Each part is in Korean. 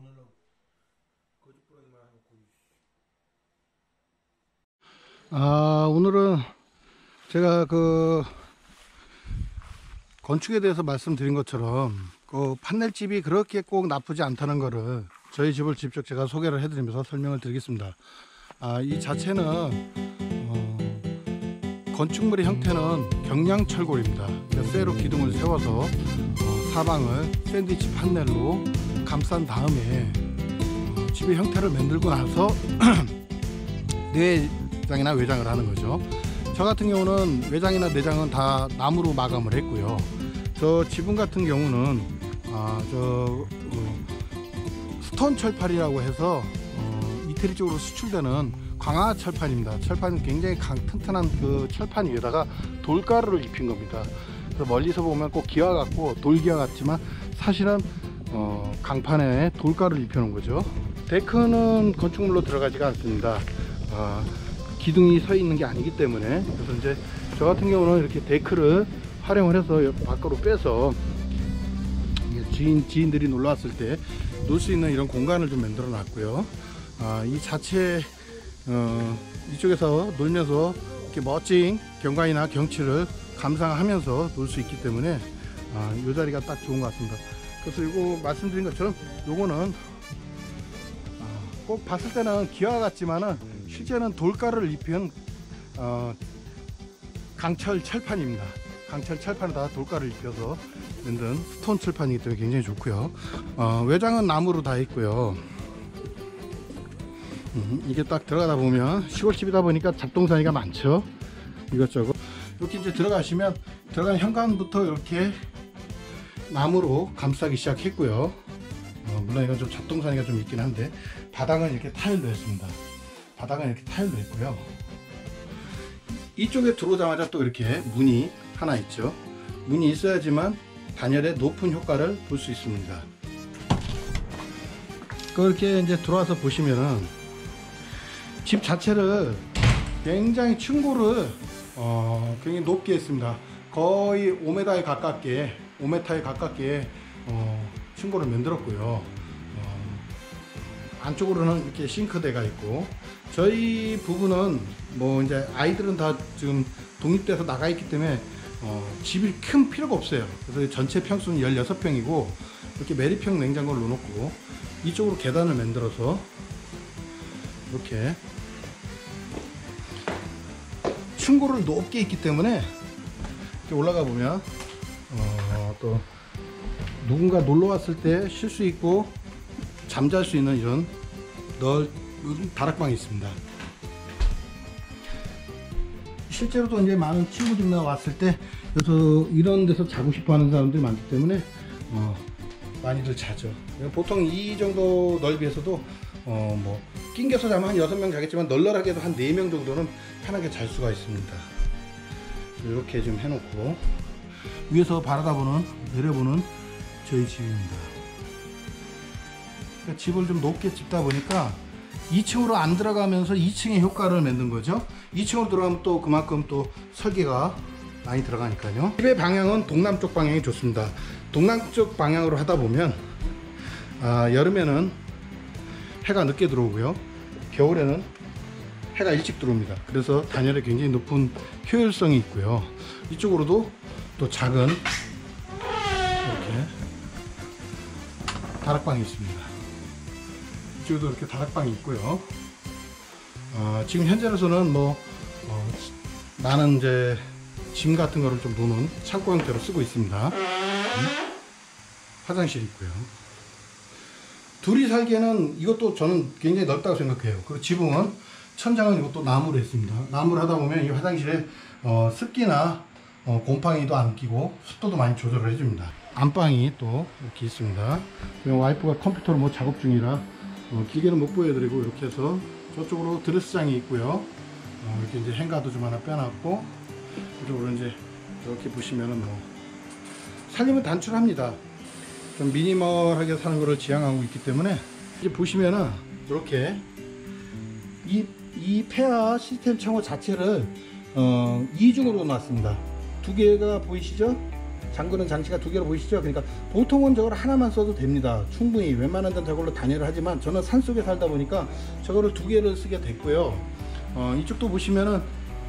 보내려고 거짓부렁이만 해놓고. 아, 오늘은 제가 그 건축에 대해서 말씀드린 것처럼 그 판넬집이 그렇게 꼭 나쁘지 않다는 거를 저희 집을 직접 제가 소개를 해드리면서 설명을 드리겠습니다. 아, 이 자체는 건축물의 형태는 경량철골입니다. 쇠로 기둥을 세워서 사방을 샌드위치 판넬로 감싼 다음에 집의 형태를 만들고 나서 내장이나 외장을 하는 거죠. 저 같은 경우는 외장이나 내장은 다 나무로 마감을 했고요. 저 지붕 같은 경우는 스톤 철판이라고 해서 이태리 쪽으로 수출되는 광화 철판입니다. 철판은 굉장히 튼튼한 그 철판 위에다가 돌가루를 입힌 겁니다. 그래서 멀리서 보면 꼭 기와 같고 돌기와 같지만 사실은 강판에 돌가루를 입혀놓은 거죠. 데크는 건축물로 들어가지가 않습니다. 기둥이 서 있는 게 아니기 때문에. 그래서 이제 저 같은 경우는 이렇게 데크를 활용을 해서 밖으로 빼서 지인들이 놀러 왔을 때 놀 수 있는 이런 공간을 좀 만들어 놨고요. 이 자체 이쪽에서 놀면서 이렇게 멋진 경관이나 경치를 감상하면서 놀 수 있기 때문에 이 자리가 딱 좋은 것 같습니다. 그래서 이거 말씀드린 것처럼 요거는 꼭 봤을 때는 기와 같지만은 실제는 돌가루를 입힌 강철 철판입니다. 강철 철판에다가 돌가루를 입혀서 만든 스톤 철판이기 때문에 굉장히 좋고요. 외장은 나무로 다 있고요. 이게 딱 들어가다 보면 시골집이다 보니까 잡동사니가 많죠. 이것저것 이렇게 이제 들어가시면 들어간 현관부터 이렇게 나무로 감싸기 시작했고요. 물론 이건 좀 잡동사니가 좀 있긴 한데 바닥은 이렇게 타일로 했습니다. 바닥은 이렇게 타일로 했고요. 이쪽에 들어오자마자 또 이렇게 문이 하나 있죠. 문이 있어야지만 단열의 높은 효과를 볼 수 있습니다. 그렇게 이제 들어와서 보시면은 집 자체를 굉장히 층고를 굉장히 높게 했습니다. 거의 5m에 가깝게 층고를 만들었고요. 안쪽으로는 이렇게 싱크대가 있고, 저희 부부는 뭐 이제 아이들은 다 지금 독립돼서 나가 있기 때문에 집이 큰 필요가 없어요. 그래서 전체 평수는 16평이고 이렇게 매립형 냉장고를 놓고 이쪽으로 계단을 만들어서 이렇게 층고를 높게 있기 때문에 이렇게 올라가 보면 또 누군가 놀러 왔을 때 쉴 수 있고 잠잘 수 있는 이런 넓은 다락방이 있습니다. 실제로도 이제 많은 친구들이나 왔을 때 그래서 이런 데서 자고 싶어 하는 사람들이 많기 때문에 많이들 자죠. 보통 이 정도 넓이에서도 뭐 낑겨서 자면 한 6명 자겠지만 널널하게도 한 4명 정도는 편하게 잘 수가 있습니다. 이렇게 좀 해놓고 위에서 바라다보는, 내려보는 저희 집입니다. 집을 좀 높게 짓다 보니까 2층으로 안 들어가면서 2층의 효과를 만든 거죠. 2층으로 들어가면 또 그만큼 또 설계가 많이 들어가니까요. 집의 방향은 동남쪽 방향이 좋습니다. 동남쪽 방향으로 하다 보면 여름에는 해가 늦게 들어오고요. 겨울에는 해가 일찍 들어옵니다. 그래서 단열에 굉장히 높은 효율성이 있고요. 이쪽으로도 또 작은 이렇게 다락방이 있습니다. 이쪽도 이렇게 다락방이 있고요. 지금 현재로서는 뭐 나는 이제 짐 같은 거를 좀 놓는 창고 형태로 쓰고 있습니다. 화장실 있고요. 둘이 살기에는 이것도 저는 굉장히 넓다고 생각해요. 그리고 지붕은 천장은 이것도 나무로 했습니다. 나무를 하다 보면 이 화장실에 습기나 곰팡이도 안 끼고 습도도 많이 조절을 해줍니다. 안방이 또 이렇게 있습니다. 와이프가 컴퓨터로 뭐 작업 중이라 기계는 못 보여드리고 이렇게 해서 저쪽으로 드레스장이 있고요. 이렇게 이제 행가도 좀 하나 빼놨고 이쪽으로 이제 이렇게 보시면은 뭐 살림은 단출합니다. 좀 미니멀하게 사는 거를 지향하고 있기 때문에 이제 보시면은 이렇게 이 폐하 시스템 창호 자체를 이중으로 놨습니다. 두 개가 보이시죠? 장구는 장치가 두 개로 보이시죠? 그러니까 보통은 저걸 하나만 써도 됩니다. 충분히 웬만한 데는 저걸로 단열을 하지만 저는 산속에 살다 보니까 저거를 두 개를 쓰게 됐고요. 이쪽도 보시면은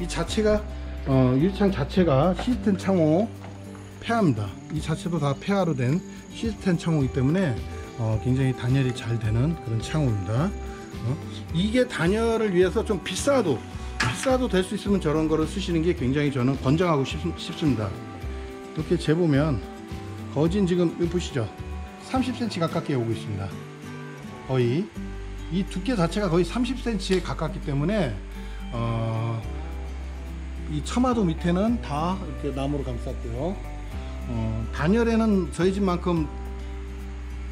이 자체가 유리창 자체가 시스템 창호 폐화입니다. 이 자체도 다 폐화로 된 시스템 창호이기 때문에 굉장히 단열이 잘 되는 그런 창호입니다. 이게 단열을 위해서 좀 비싸도 될 수 있으면 저런 거를 쓰시는 게 굉장히 저는 권장하고 싶습니다. 이렇게 재보면 거진 지금 보시죠, 30cm 가깝게 오고 있습니다. 거의 이 두께 자체가 거의 30cm에 가깝기 때문에 이 처마도 밑에는 다 이렇게 나무로 감쌌고요. 단열에는 저희 집만큼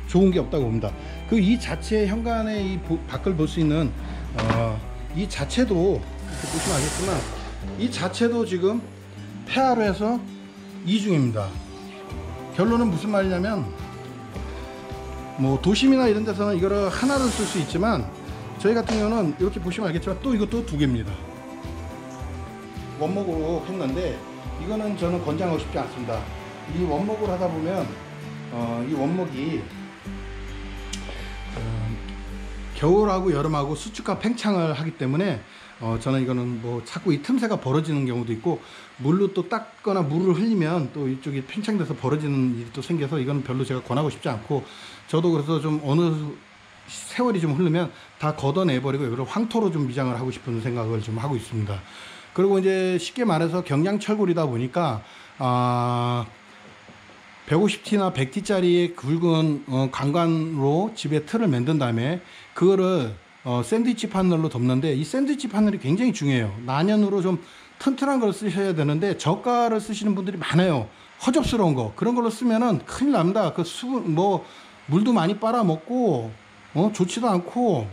좋은 게 없다고 봅니다. 그 이 자체의 현관에 이 밖을 볼 수 있는 이 자체도 보시면 알겠지만 이 자체도 지금 폐화로 해서 이중입니다. 결론은 무슨 말이냐면 뭐 도심이나 이런 데서는 이거를 하나를 쓸 수 있지만 저희 같은 경우는 이렇게 보시면 알겠지만 또 이것도 두 개입니다. 원목으로 했는데 이거는 저는 권장하고 싶지 않습니다. 이 원목을 하다 보면 이 원목이 겨울하고 여름하고 수축과 팽창을 하기 때문에 저는 이거는 뭐 자꾸 이 틈새가 벌어지는 경우도 있고 물로 또 닦거나 물을 흘리면 또 이쪽이 팽창돼서 벌어지는 일이 또 생겨서 이건 별로 제가 권하고 싶지 않고, 저도 그래서 좀 어느 세월이 좀 흐르면 다 걷어내버리고 이걸 황토로 좀 미장을 하고 싶은 생각을 좀 하고 있습니다. 그리고 이제 쉽게 말해서 경량철골이다 보니까 150T나 100T짜리의 굵은 강관으로 집에 틀을 만든 다음에 그거를 샌드위치 판넬로 덮는데, 이 샌드위치 판넬이 굉장히 중요해요. 난연으로 좀 튼튼한 걸 쓰셔야 되는데 저가를 쓰시는 분들이 많아요. 허접스러운 거, 그런 걸로 쓰면은 큰일 납니다. 그 수분 뭐 물도 많이 빨아먹고 좋지도 않고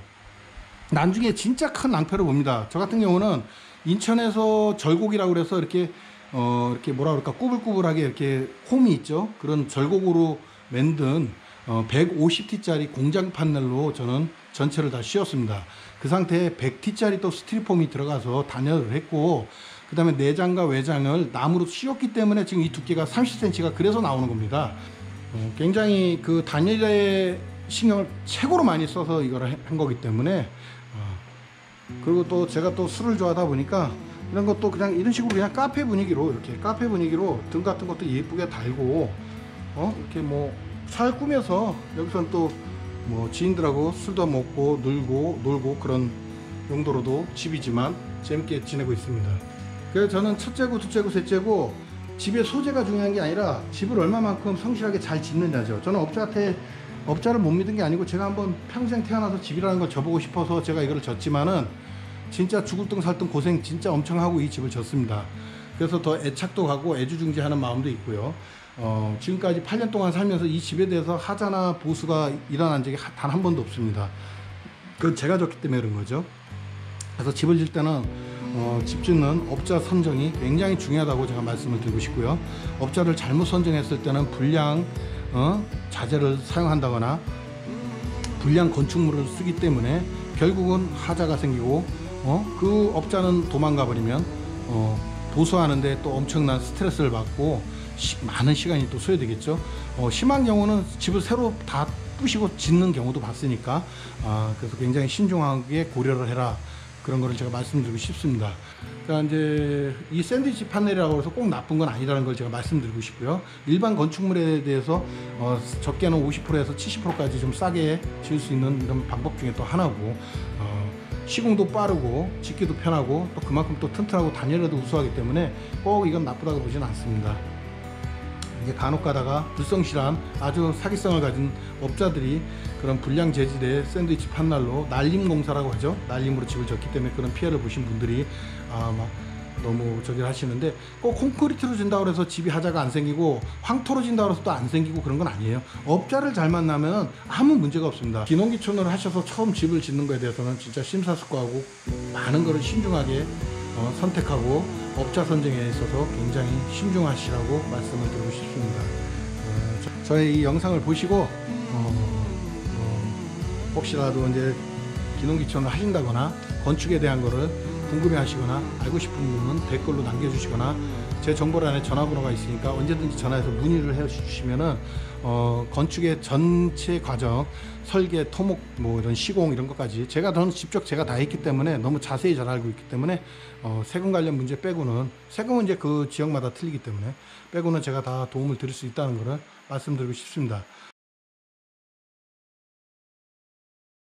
나중에 진짜 큰 낭패를 봅니다. 저 같은 경우는 인천에서 절곡이라고 그래서 이렇게 이렇게 뭐라 그럴까, 꾸불꾸불하게 이렇게 홈이 있죠. 그런 절곡으로 만든 150T짜리 공장 판넬로 저는 전체를 다 씌웠습니다. 그 상태에 100T짜리 또 스티로폼이 들어가서 단열을 했고, 그 다음에 내장과 외장을 나무로 씌웠기 때문에 지금 이 두께가 30cm가 그래서 나오는 겁니다. 굉장히 그 단열에 신경을 최고로 많이 써서 이걸 한 거기 때문에, 그리고 또 제가 또 술을 좋아하다 보니까 이런 것도 그냥 이런 식으로 그냥 카페 분위기로 이렇게 카페 분위기로 등 같은 것도 예쁘게 달고 이렇게 뭐 잘 꾸며서 여기서는 또 뭐 지인들하고 술도 먹고 놀고 그런 용도로도 집이지만 재밌게 지내고 있습니다. 그래서 저는 첫째고 둘째고 셋째고 집의 소재가 중요한 게 아니라 집을 얼마만큼 성실하게 잘 짓느냐죠. 저는 업자를 못 믿은 게 아니고 제가 한번 평생 태어나서 집이라는 걸 져보고 싶어서 제가 이걸 졌지만은 진짜 죽을 둥 살 둥 고생 진짜 엄청 하고 이 집을 졌습니다. 그래서 더 애착도 가고 애주중지하는 마음도 있고요. 지금까지 8년 동안 살면서 이 집에 대해서 하자나 보수가 일어난 적이 단 한 번도 없습니다. 그건 제가 졌기 때문에 그런 거죠. 그래서 집을 질 때는 집 짓는 업자 선정이 굉장히 중요하다고 제가 말씀을 드리고 싶고요. 업자를 잘못 선정했을 때는 불량 자재를 사용한다거나 불량 건축물을 쓰기 때문에 결국은 하자가 생기고 그 업자는 도망가 버리면 보수하는데 또 엄청난 스트레스를 받고 많은 시간이 또 소요되겠죠. 심한 경우는 집을 새로 다 부시고 짓는 경우도 봤으니까 그래서 굉장히 신중하게 고려를 해라, 그런 거를 제가 말씀드리고 싶습니다. 자, 이제 이 샌드위치 판넬이라고 해서 꼭 나쁜 건 아니라는 걸 제가 말씀드리고 싶고요. 일반 건축물에 대해서 적게는 50%에서 70%까지 좀 싸게 지을 수 있는 이런 방법 중에 또 하나고, 시공도 빠르고 짓기도 편하고 또 그만큼 또 튼튼하고 단열에도 우수하기 때문에 꼭 이건 나쁘다고 보진 않습니다. 이제 간혹 가다가 불성실한 아주 사기성을 가진 업자들이 그런 불량 재질의 샌드위치 판넬로 날림공사라고 하죠, 날림으로 집을 졌기 때문에 그런 피해를 보신 분들이 막 너무 저기를 하시는데, 꼭 콘크리트로 진다고 해서 집이 하자가 안 생기고 황토로 진다고 해서 또 안 생기고 그런 건 아니에요. 업자를 잘 만나면 아무 문제가 없습니다. 기농기촌을 하셔서 처음 집을 짓는 거에 대해서는 진짜 심사숙고하고 많은 거를 신중하게 선택하고 업자 선정에 있어서 굉장히 신중하시라고 말씀을 드리고 싶습니다. 저의 이 영상을 보시고 혹시라도 이제 기농기촌을 하신다거나 건축에 대한 거를 궁금해 하시거나 알고 싶은 부분은 댓글로 남겨주시거나 제 정보란에 전화번호가 있으니까 언제든지 전화해서 문의를 해주시면은 건축의 전체 과정, 설계, 토목, 뭐 이런 시공 이런 것까지 저는 직접 제가 다 했기 때문에 너무 자세히 잘 알고 있기 때문에 세금 관련 문제 빼고는, 세금은 이제 그 지역마다 틀리기 때문에 빼고는 제가 다 도움을 드릴 수 있다는 거를 말씀드리고 싶습니다.